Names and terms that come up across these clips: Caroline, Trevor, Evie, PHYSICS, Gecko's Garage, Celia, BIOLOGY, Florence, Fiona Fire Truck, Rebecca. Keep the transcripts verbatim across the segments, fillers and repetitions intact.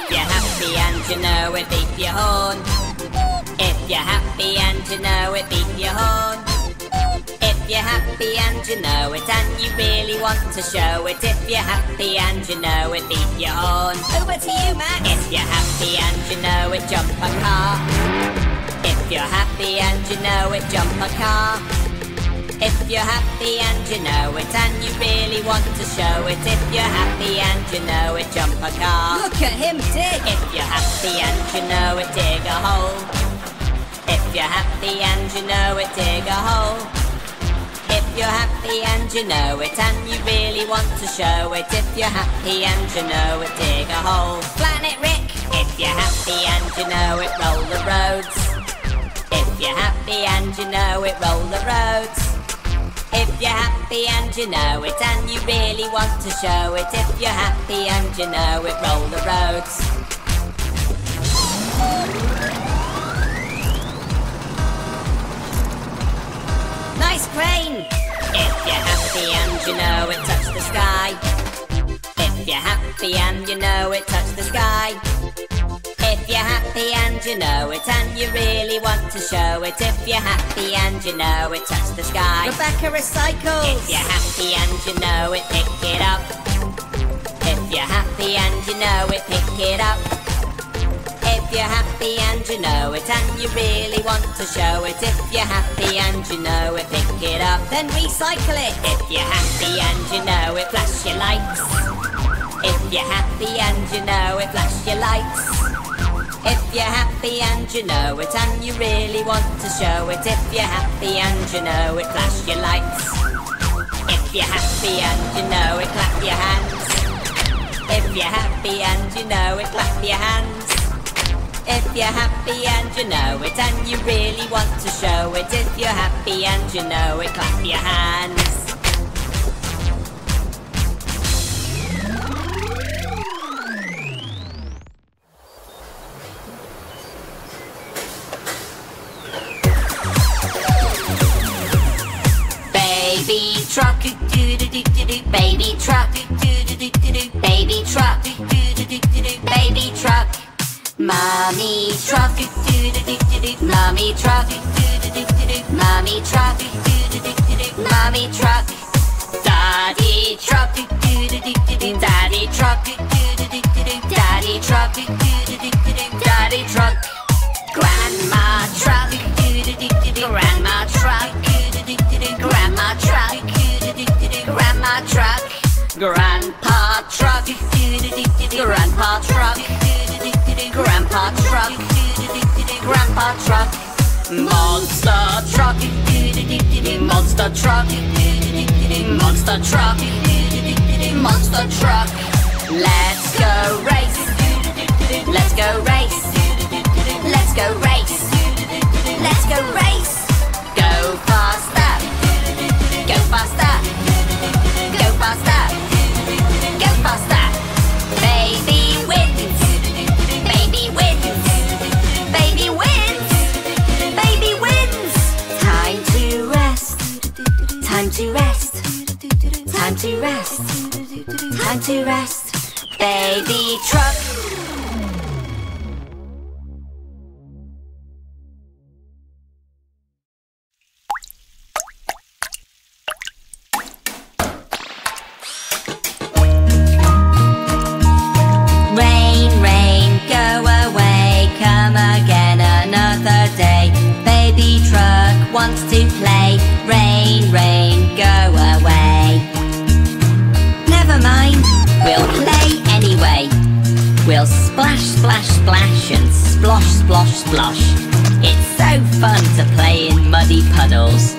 If you're happy and you know it, beat your horn. If you're happy and you know it, beat your horn. If you're happy and you know it, and you really want to show it. If you're happy and you know it, beat your horn. Over to you, Max. If you're happy and you know it, jump a car. If you're happy and you know it, jump a car. If you're happy and you know it, and you really want to show it. If you're happy and you know it, jump a car. Look at him dig! If you're happy and you know it, dig a hole. If you're happy and you know it, dig a hole. If you're happy and you know it, and you really want to show it. If you're happy and you know it, dig a hole. Flatten it, Rick! If you're happy and you know it, roll the roads. If you're happy and you know it, roll the roads. If you're happy and you know it, and you really want to show it. If you're happy and you know it, roll the roads. Nice crane! If you're happy and you know it, touch the sky. If you're happy and you know it, touch the sky. If you're happy and you know it, and you really want to show it. If you're happy and you know it, touch the sky. Rebecca recycles. If you're happy and you know it, pick it up. If you're happy and you know it, pick it up. If you're happy and you know it, and you really want to show it. If you're happy and you know it, pick it up. Then recycle it. If you're happy and you know it, flash your lights. If you're happy and you know it, flash your lights. If you're happy and you know it, and you really want to show it. If you're happy and you know it, flash your lights. If you're happy and you know it, clap your hands. If you're happy and you know it, clap your hands. If you're happy and you know it, and you really want to show it. If you're happy and you know it, clap your hands. Baby truck, do do do do do. Baby truck, do do do do do. Baby truck, do do do do. Baby truck, mommy truck, do do do do. Mommy truck, do do do do. Mommy truck, do do do do. Mommy truck, daddy truck, do do do do. Daddy truck, do do do do. Daddy truck, do do do do. Daddy truck, grandma truck, do do do do. Grandma truck. Grandma truck, grandma truck, grandpa truck, grandpa truck, grandpa truck, grandpa truck, monster truck, monster truck, monster truck, monster truck. Let's go race, let's go race, let's go race, let's go race. Go faster. Go faster, go faster, go faster. Baby wins, baby wins, baby wins, baby wins. Time to rest, time to rest, time to rest, time to rest. Baby truck. Wants to play. Rain, rain, go away. Never mind, we'll play anyway. We'll splash, splash, splash and splosh, splosh, splosh. It's so fun to play in muddy puddles.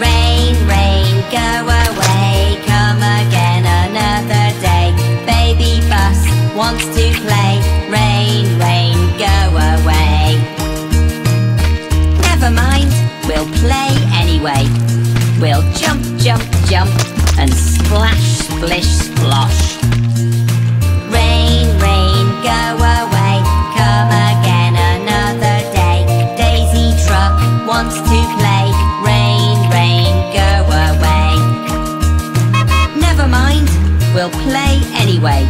Rain, rain, go away. Come again another day. Baby bus wants to play. Rain, rain, go away. Never mind, we'll play anyway. We'll jump, jump, jump and splash, splish, splosh. Rain, rain, go away. Come again another day. Daisy truck wants to play. Rain, rain, go away. Never mind, we'll play anyway.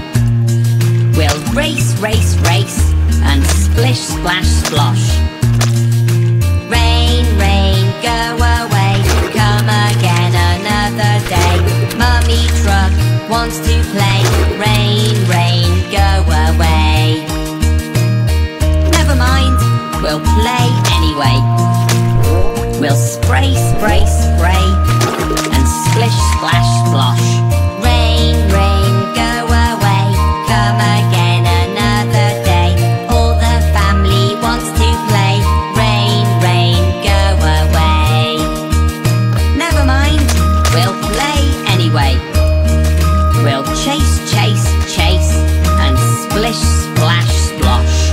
We'll race, race, race, and splish, splash, splosh. Rain, rain, go away, come again another day. Mummy truck wants to play. Rain, rain, go away. Never mind, we'll play anyway. We'll spray, spray, spray, and splish, splash, splosh. Rain, rain, go away, come again another day. All the family wants to play. Rain, rain, go away. Never mind, we'll play anyway. We'll chase, chase, chase, and splish, splash, splosh.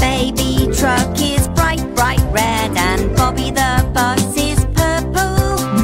Baby truck is bright, bright red, and Bobby the bus is purple.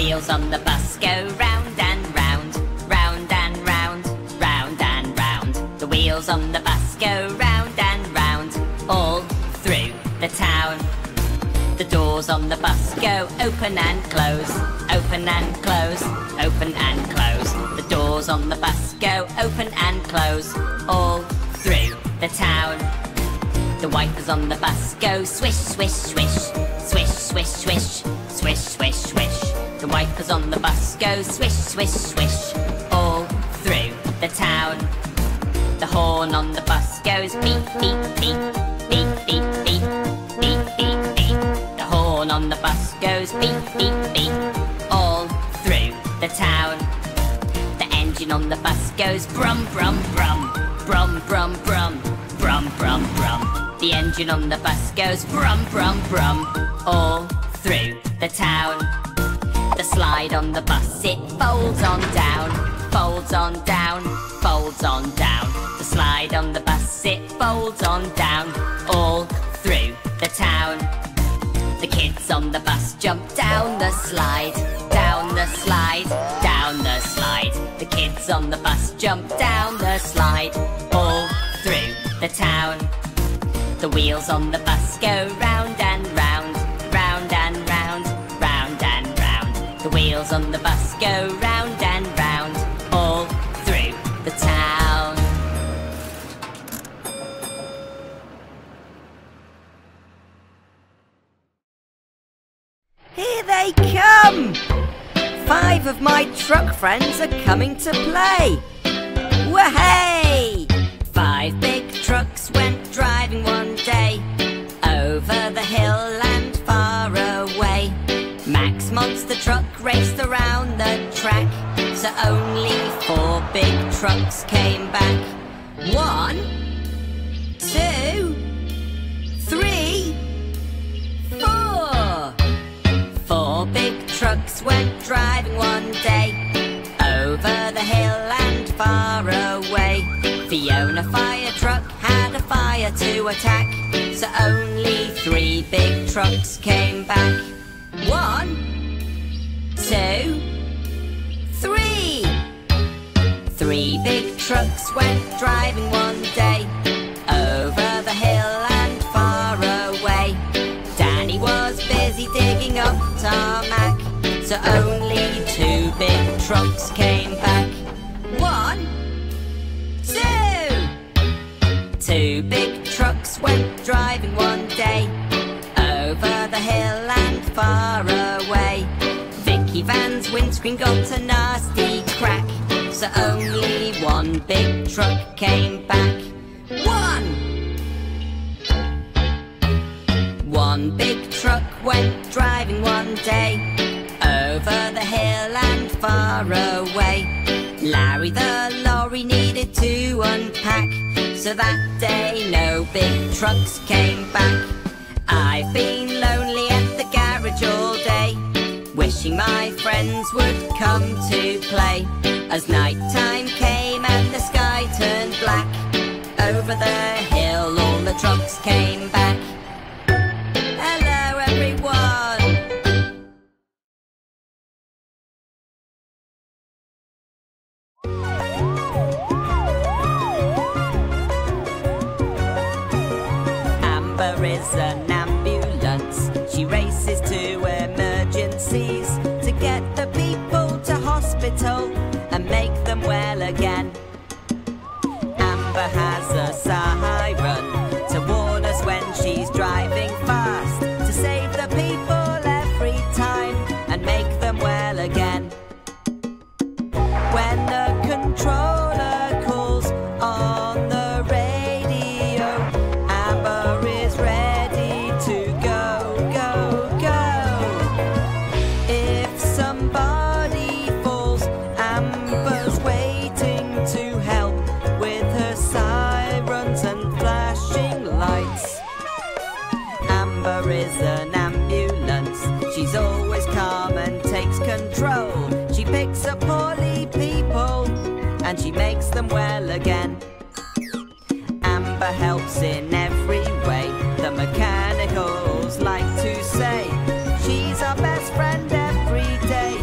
Wheels on the bus go round and round, round and round, round and round. The wheels on the bus go round and round, all through the town. The doors on the bus go open and close, open and close, open and close. The doors on the bus go open and close, all through the town. The wipers on the bus go swish, swish, swish, swish, swish, swish, swish, swish, swish. The wipers on the bus go swish, swish, swish, all through the town. The horn on the bus goes beep, beep, beep, beep, beep, beep, beep, beep, beep. The horn on the bus goes beep, beep, beep, all through the town. The engine on the bus goes brum, brum, brum, brum, brum, brum, brum, brum, brum. The engine on the bus goes brum, brum, brum, all through the town. The slide on the bus, it folds on down, folds on down, folds on down. The slide on the bus, it folds on down, all through the town. The kids on the bus jump down the slide, down the slide, down the slide. The kids on the bus jump down the slide, all through the town. The wheels on the bus go round and round, round and round, round and round. The wheels on the bus go round and round, all through the town. Here they come! Five of my truck friends are coming to play. Wahey! Five big trucks went driving one day, over the hill and far away. Max Monster truck raced around the track, so only four big trucks came back. One, two, three, four. Four big trucks went driving one day, over the hill and far away. Fiona Fire Truck had a fire to attack, so only three big trucks came back. One, two, three. Three big trucks went driving one day, over the hill and far away. Danny was busy digging up tarmac, so only two big trucks came back. One, two! Two big trucks went driving one day, over the hill and far away. Vicky Van's windscreen got a nasty crack, so only one big truck came back. One! One big truck went driving one day, over the hill and far away. Larry the lorry needed to unpack, so that day no big trucks came back. I've been lonely at the garage all day, wishing my friends would come to play. As night time came and the sky turned black, over the hill all the trucks came back. Hello everyone! Amber is an ambulance. She races to emergencies to get the people to hospital and make them well again. Amber has a siren to warn us when she's driving fast, to save the people every time and make them well again. When the controller calls on the radio, Amber is ready to go, go, go. If somebody falls, Amber's waiting to help with her sirens and flashing lights. Amber is an ambulance. She's always calm and takes control. She picks up poorly people and she makes them well again. Amber helps in every way, the mechanicals like to say. She's our best friend every day,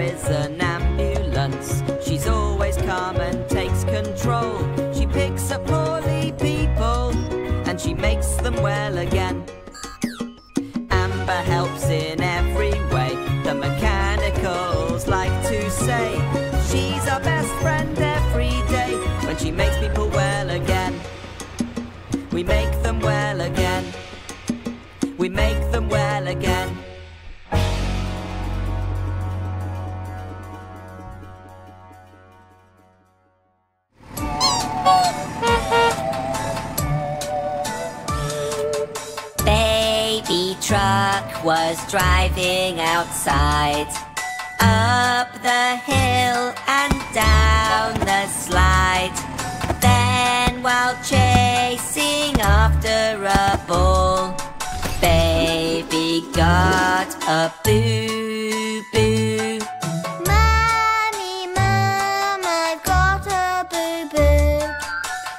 Is an ambulance. She's always calm and takes control. She picks up poorly people and she makes them well again. Amber helps in every way, the mechanicals like to say. She's our best friend every day when she makes people well again. We make them well again. We make them well again. Truck was driving outside, up the hill and down the slide. Then while chasing after a ball, baby got a boo-boo. Mummy, Mum, I've got a boo-boo.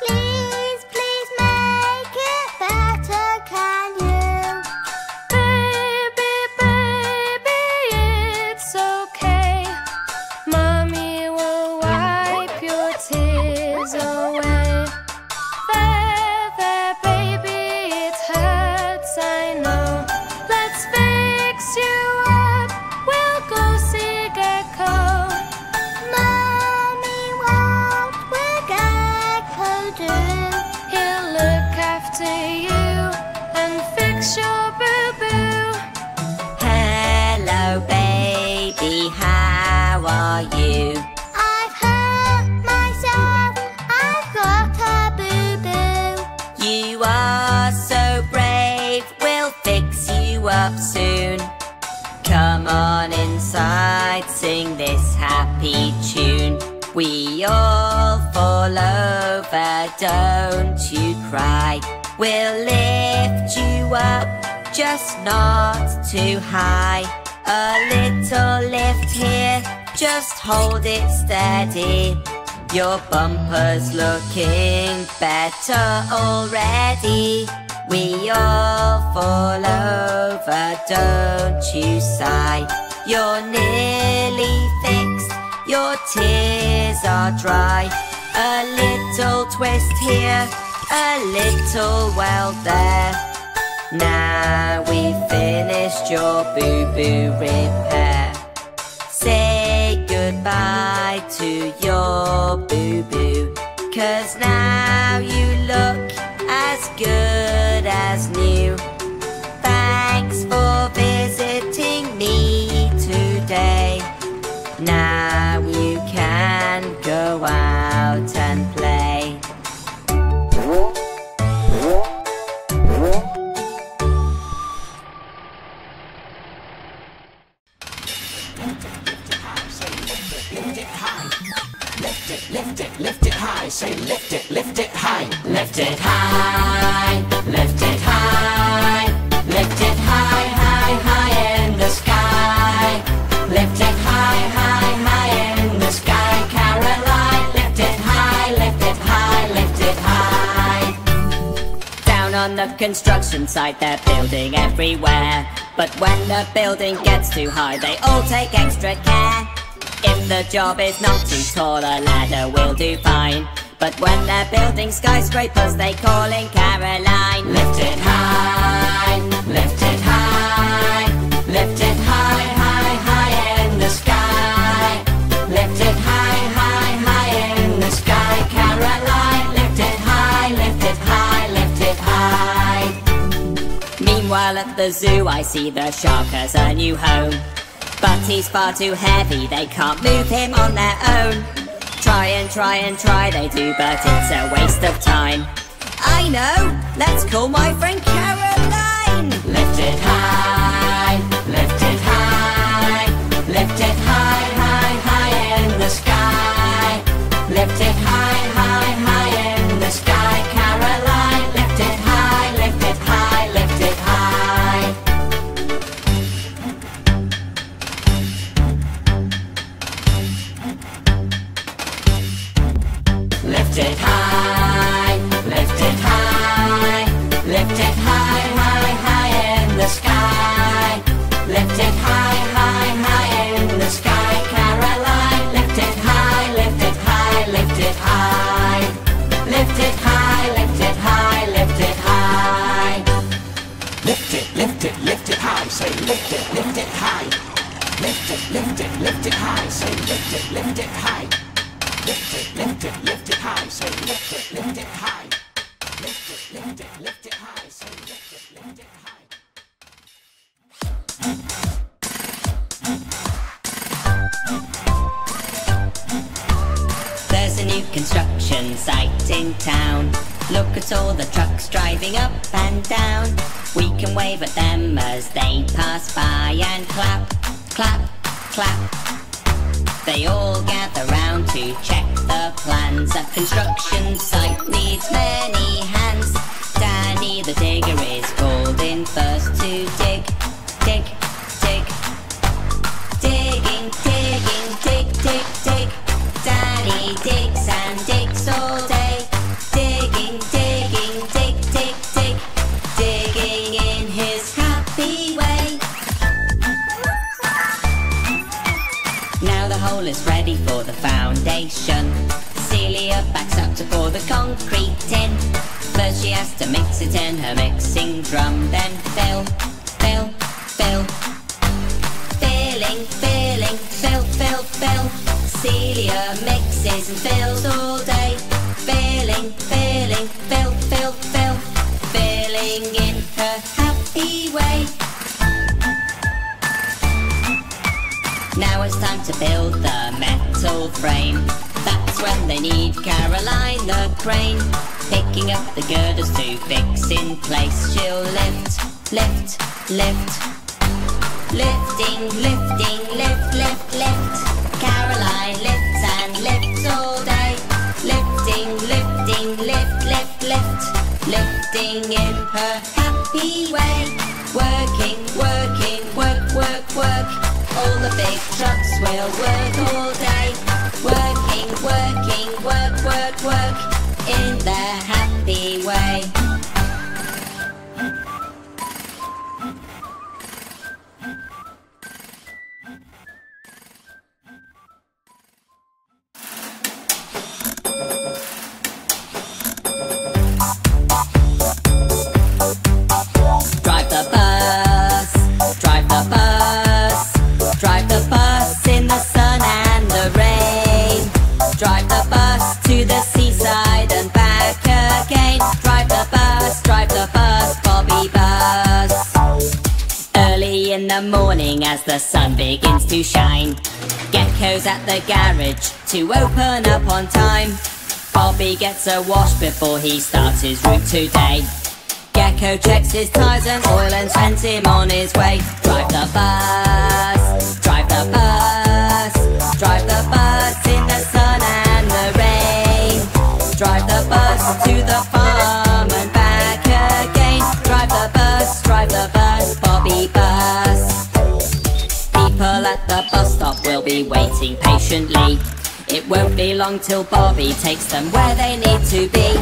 Please, please make it better, can you? Soon, come on inside, sing this happy tune. We all fall over, don't you cry. We'll lift you up, just not too high. A little lift here, just hold it steady. Your bumper's looking better already. We all fall over, don't you sigh. You're nearly fixed, your tears are dry. A little twist here, a little well there. Now we've finished your boo-boo repair. Say goodbye to your boo-boo, 'cause now you look as good as new. Thanks for visiting me today. Now you can go out and play. Lift it, lift it high, say lift it, lift it high. Lift it high, lift it high. Lift it high, high, high in the sky. Lift it high, high, high in the sky, Caroline. Lift it high, lift it high, lift it high. Down on the construction site, they're building everywhere. But when the building gets too high, they all take extra care. If the job is not too tall, a ladder will do fine. But when they're building skyscrapers, they call in Caroline. Lift it high, lift it high. Lift it high, high, high in the sky. Lift it high, high, high in the sky, Caroline. Lift it high, lift it high, lift it high. Meanwhile at the zoo, I see the shark has a new home. But he's far too heavy, they can't move him on their own. Try and try and try they do, but it's a waste of time. I know, let's call my friend Caroline. Lift it high, lift it high. Lift it high, high, high in the sky. Lift it high, high, high in the sky, Caroline. Lift it high. lift it, lift it high, say lift it, lift it high. Lift it, lift it, lift it high, say lift it, lift it high. Lift it, lift it, lift it high, say lift it, lift it high. Lift it, lift it, lift it high, say lift it, lift it high. There's a new construction site in town. Look at all the trucks driving up and down. We can wave at them as they pass by and clap, clap, clap. They all gather round to check the plans. A construction site needs many hands. Danny the digger is called in first to dig, dig, dig. Digging, digging, dig, dig, dig. Danny digs and digs all day. Digging, digging, dig, dig, dig. Digging in his happy way. Now the hole is ready for the foundation. Celia backs up to pour the concrete in. First she has to mix it in her mixing drum. Then fill, fill, fill. Filling, filling, fill, fill, fill. Celia mixes and fills all day. Filling, filling, fill, fill, fill. Filling in her happy way. Now it's time to build the metal frame. That's when they need Caroline the crane. Picking up the girders to fix in place. She'll lift, lift, lift. Lifting, lifting, lift, lift, lift. Caroline lifts and lifts all day. Lifting, lifting, lift, lift, lift. Lifting in her happy way. Working, working, work, work, work. All the big trucks will work all day. Working, working, work, work, work. In their happy way. Morning as the sun begins to shine, Gecko's at the garage to open up on time. Bobby gets a wash before he starts his route today. Gecko checks his tyres and oil and sends him on his way. Drive the bus, drive the bus, drive the bus in the sun and the rain. Drive the bus to the farm and back again. Drive the bus, drive the bus, Bobby bus. People at the bus stop will be waiting patiently. It won't be long till Bobby takes them where they need to be.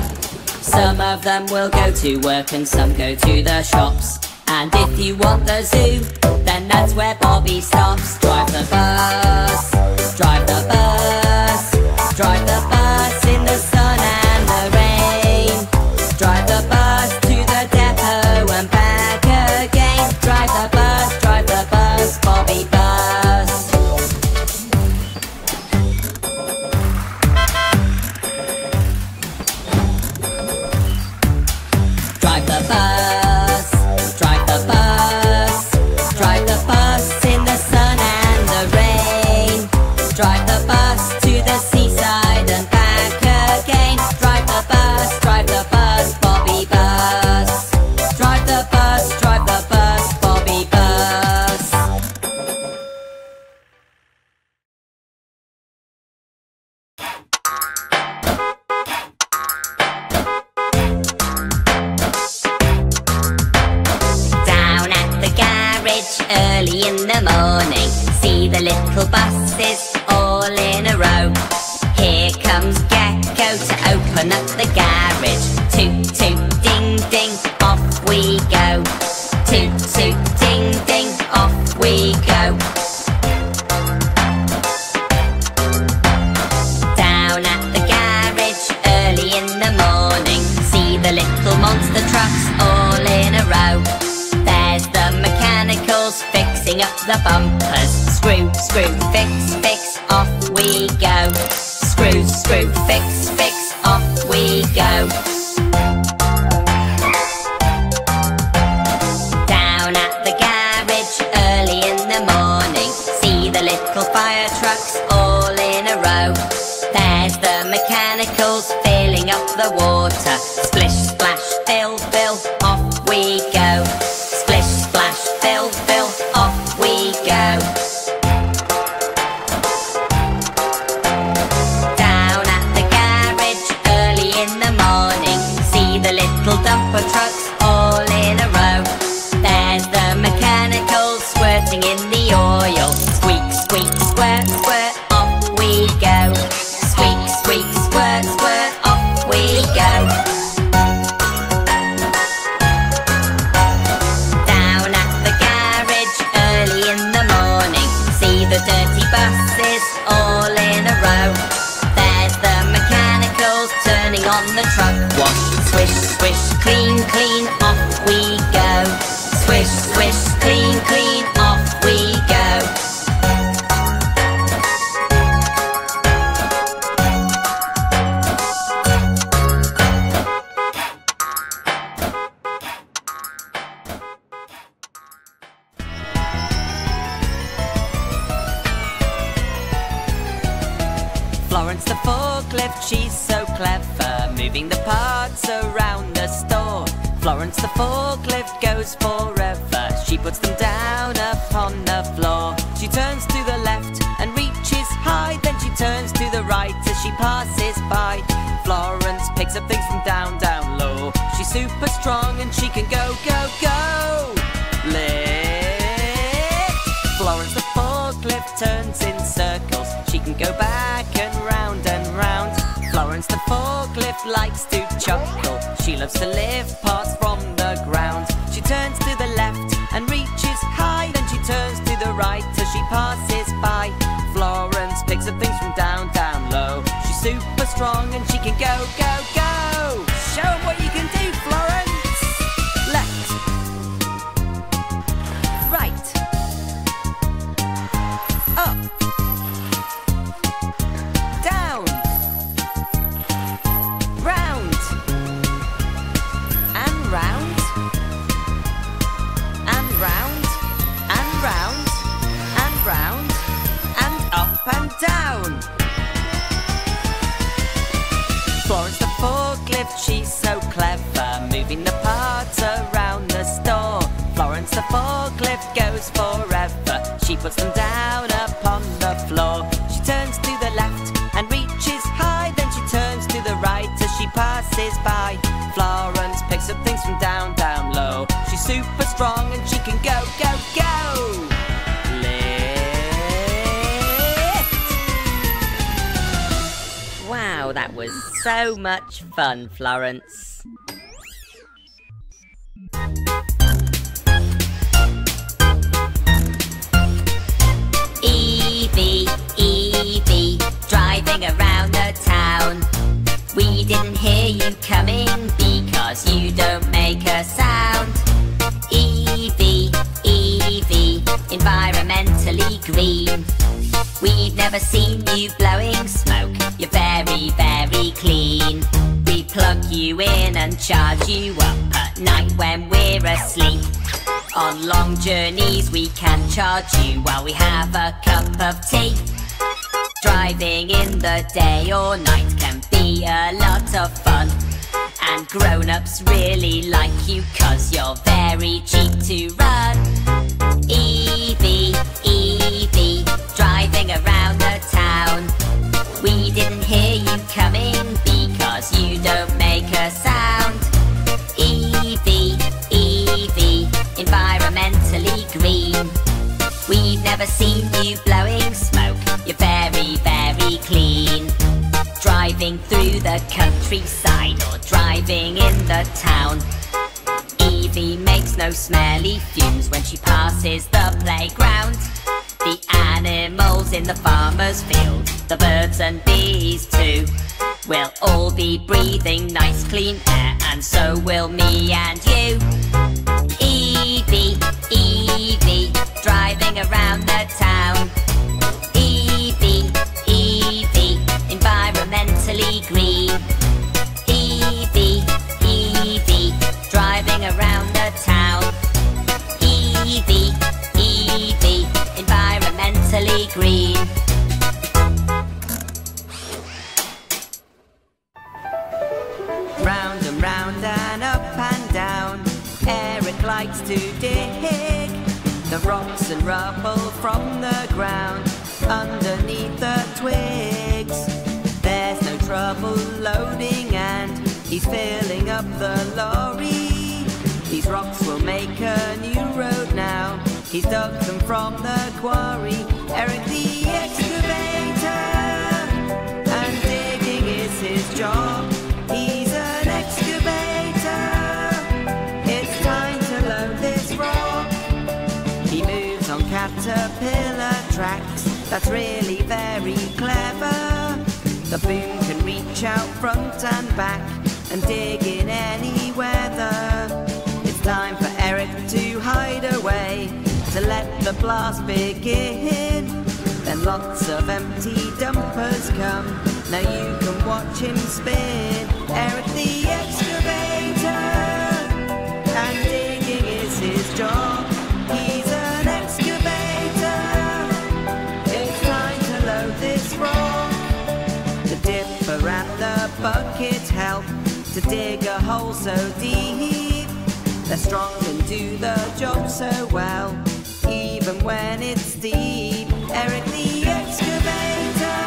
Some of them will go to work and some go to the shops. And if you want the zoo, then that's where Bobby stops. Drive the bus, drive the bus, drive the bus in the sun and the rain. Drive the bus to the depot and back again. Drive the bus, drive the bus, Bobby bus. Early in the morning, see the little buses all in a row. Here comes Gecko to open up the garage. Toot toot ding ding, off we go. Toot toot ding ding, off we go. Down at the garage, early in the morning, see the little monster trucks all in a row. There's the the bumpers. Screw, screw, fix, fix, off we go. Screw, screw, fix, fix, off we go. Down at the garage early in the morning, see the little fire trucks all in a row. There's the mechanicals filling up the water. Splish, splash, fill, fill, off we go. Splish, splash, fill, fill, off we go. Dumper trucks all in a row. There's the mechanicals squirting in the oil. Squeak, squeak, squirt, squirt, off we go. Squeak, squeak, squirt, squirt, off we go. Down at the garage early in the morning, see the dirty buses all in a row. There's the mechanicals turning on the truck wash. Swish, swish, clean, clean, off we go. Swish, swish, clean, clean, off we go. Florence the forklift, she's so clever, moving the parts around the store. Florence the forklift goes forever. She puts them down upon the floor. She turns to the left and reaches high, then she turns to the right as she passes by. Florence picks up things from down, down low. She's super strong and she can go, go, go. Lift. Florence the forklift turns in circles. She can go back and round and round. Florence the forklift likes to chuckle. She loves to lift parts from the ground. She turns to the left and reaches high, then she turns to the right as she passes by. Florence picks up things from down, down low. She's super strong and she can go, go, go. Show them what you can do, Florence. Left, right, up, and down. Florence the forklift, she's so clever, moving the parts around the store. Florence the forklift goes forever. She puts them down upon the floor. She turns to the left and reaches high, then she turns to the right as she passes by. Florence picks up things from down, down low. She's super strong and she can go, go, go. Wow, that was so much fun, Florence. Evie, Evie, driving around the town. We didn't hear you coming because you don't make a sound. Evie, Evie, environmentally green. We've never seen you blowing smoke. You're very, very clean. We plug you in and charge you up at night when we're asleep. On long journeys we can charge you while we have a cup of tea. Driving in the day or night can be a lot of fun. And grown-ups really like you 'cause you're very cheap to run. Evie, Evie, driving around the town. We didn't hear you coming because you don't make a sound. Evie, Evie, environmentally green. We've never seen you blowing smoke. You're very, very clean. Driving through the countryside or driving in the town. Evie makes no smelly fumes when she passes the playground. The animals in the farmer's field, the birds and bees too, we'll all be breathing nice clean air, and so will me and you. Evie, Evie, driving around likes to dig the rocks and rubble from the ground underneath the twigs. There's no trouble loading and he's filling up the lorry. These rocks will make a new road now. He's dug them from the quarry. Eric the excavator, and digging is his job. He's an excavator, it's time to load this rock. He moves on caterpillar tracks, that's really very clever. The boom can reach out front and back and dig in any weather. It's time for Eric to hide away, to let the blast begin. Then lots of empty dumpers come, now you can watch him spin. Eric the excavator, and digging is his job. He's an excavator, it's time to load this rock. The dipper and the bucket help to dig a hole so deep. They're strong and do the job so well, even when it's deep. Eric the excavator,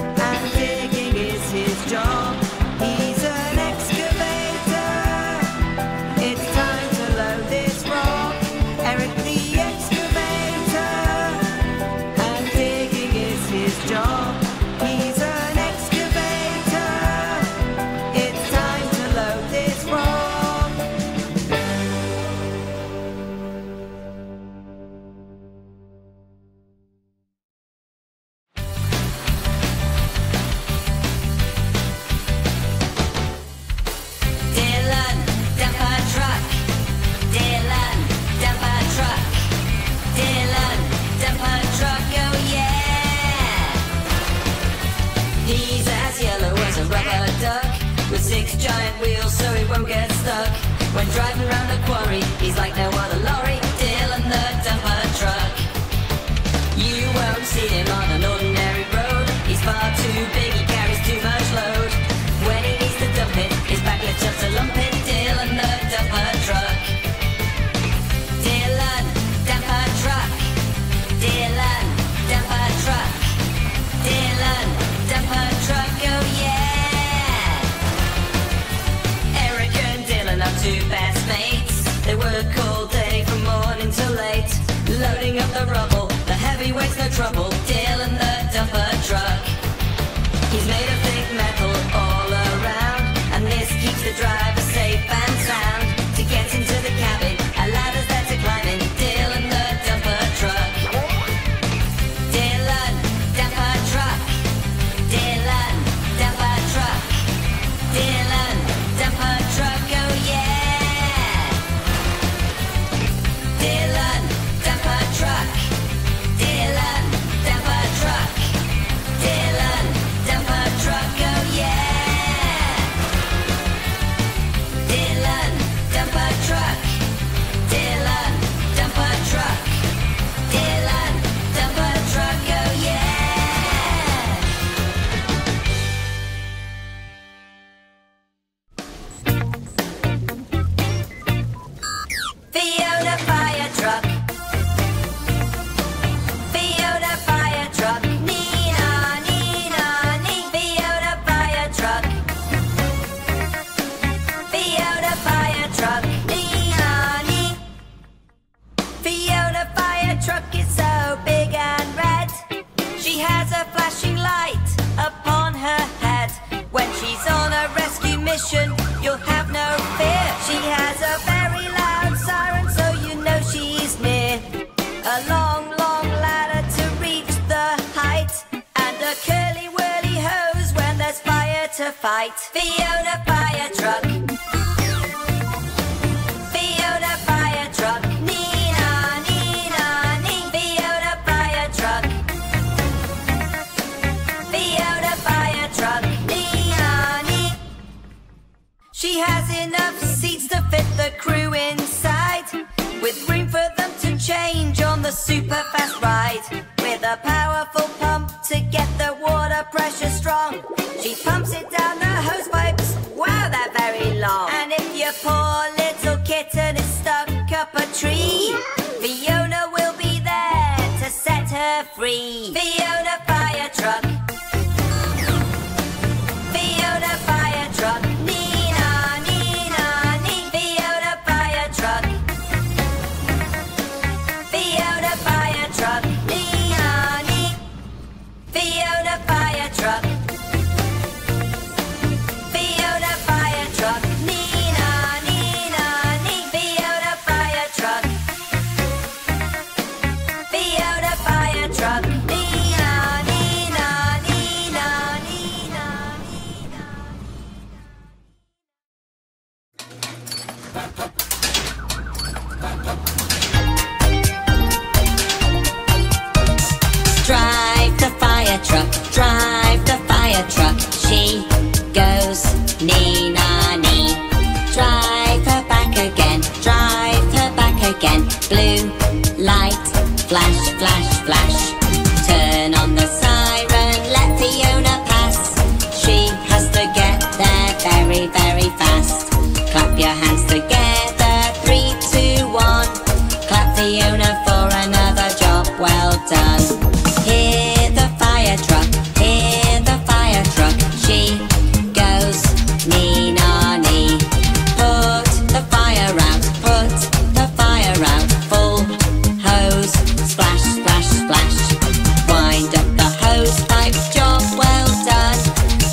and digging is his job. He's an excavator, it's time to load this rock. Eric the excavator, and digging is his job. He's an excavator, it's time to load this rock. Wow, they're very long. And if your poor little kitten is stuck up a tree. Fiona will be there to set her free. Fiona fire truck. Fiona fire truck. Nina, Nina, Nina. Fiona fire truck. Fiona fire truck. Nina, Nina. Fiona fire truck. Fiona fire truck. Nina, Nina, Nina. Fiona fire truck. Fiona fire truck. Nina, Nina, Nina, Nina, Nina. Drive the fire truck, drive the fire truck. She goes nee-na-nee. Drive her back again, drive her back again. Blue light, flash, flash, flash. Turn on the siren, let Fiona pass. She has to get there very, very fast. Clap your hands together, three, two, one. Clap Fiona for another job well done. Hear the fire truck, hear the fire truck. She goes nee-na-nee. Put the fire out, put the fire out. Full hose, splash, splash, splash. Wind up the hose pipe, job well done.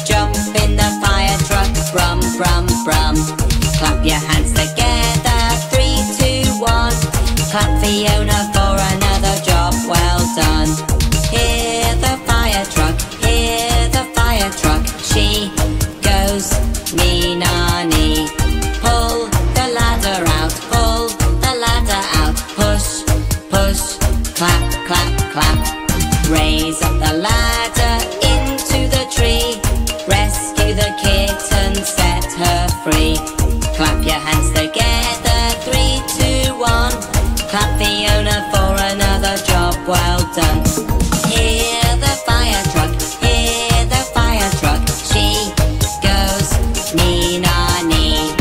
Jump in the fire truck, brum, brum, brum. Clap your hands together, three, two, one. Clap Fiona for another job well done. Hear the fire truck, hear the fire truck. She goes nee-na-nee. Pull the ladder out, pull the ladder out. Push, push, clap, clap, clap. Raise up the ladder into the tree. Rescue the kitten, set her free. Clap your hands together, three, two, one. Clap Fiona for another job well done. Hear the fire truck, hear the fire truck. She goes nee-na-nee.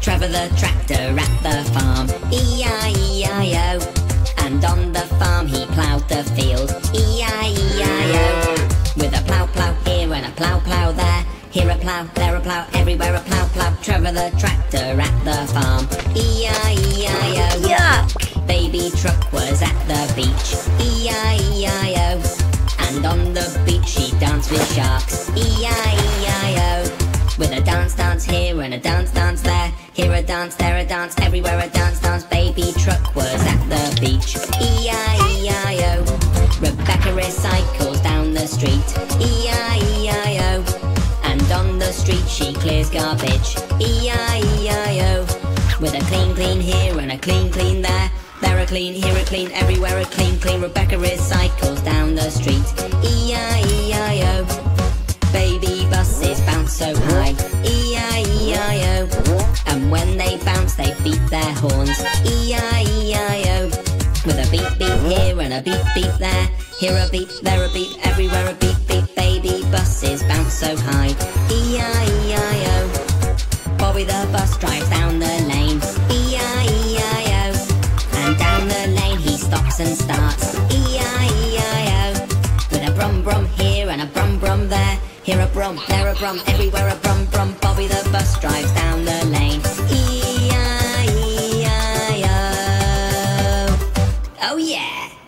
Trevor the tractor at the farm, E I E I O. And on the farm he ploughed the field, E I E I O. With a plough, plough here and a plough, plough there. Here a plough, there a plough, everywhere a plough, plough. Trevor the tractor at the farm, E I E I O. Yuck! Baby truck was at the beach, E I E I O. And on the beach she danced with sharks, E I E I O. With a dance, dance here and a dance, dance there. Here a dance, there a dance, everywhere a dance, dance. Baby truck was at the beach, E I E I O. Rebecca recycles down the street, E I E I O. And on the street she clears garbage, E I E I O. With a clean, clean here and a clean, clean there. There a clean, here a clean, everywhere a clean, clean. Rebecca recycles down the street, E I E I O. Baby buses bounce so high, E I E I O. And when they bounce they beat their horns, E I E I O. With a beep beep here and a beep beep there. Here a beep, there a beep, everywhere a beep beep. Baby buses bounce so high, E I E I O. Bobby the bus drives down the lane, E I E I O. And down the lane he stops and starts, E I E I O. With a brum brum here and a brum brum there. Here a brum, there a brum, everywhere a brum brum. Bobby the bus drives down the lane, E I E I O. Oh yeah!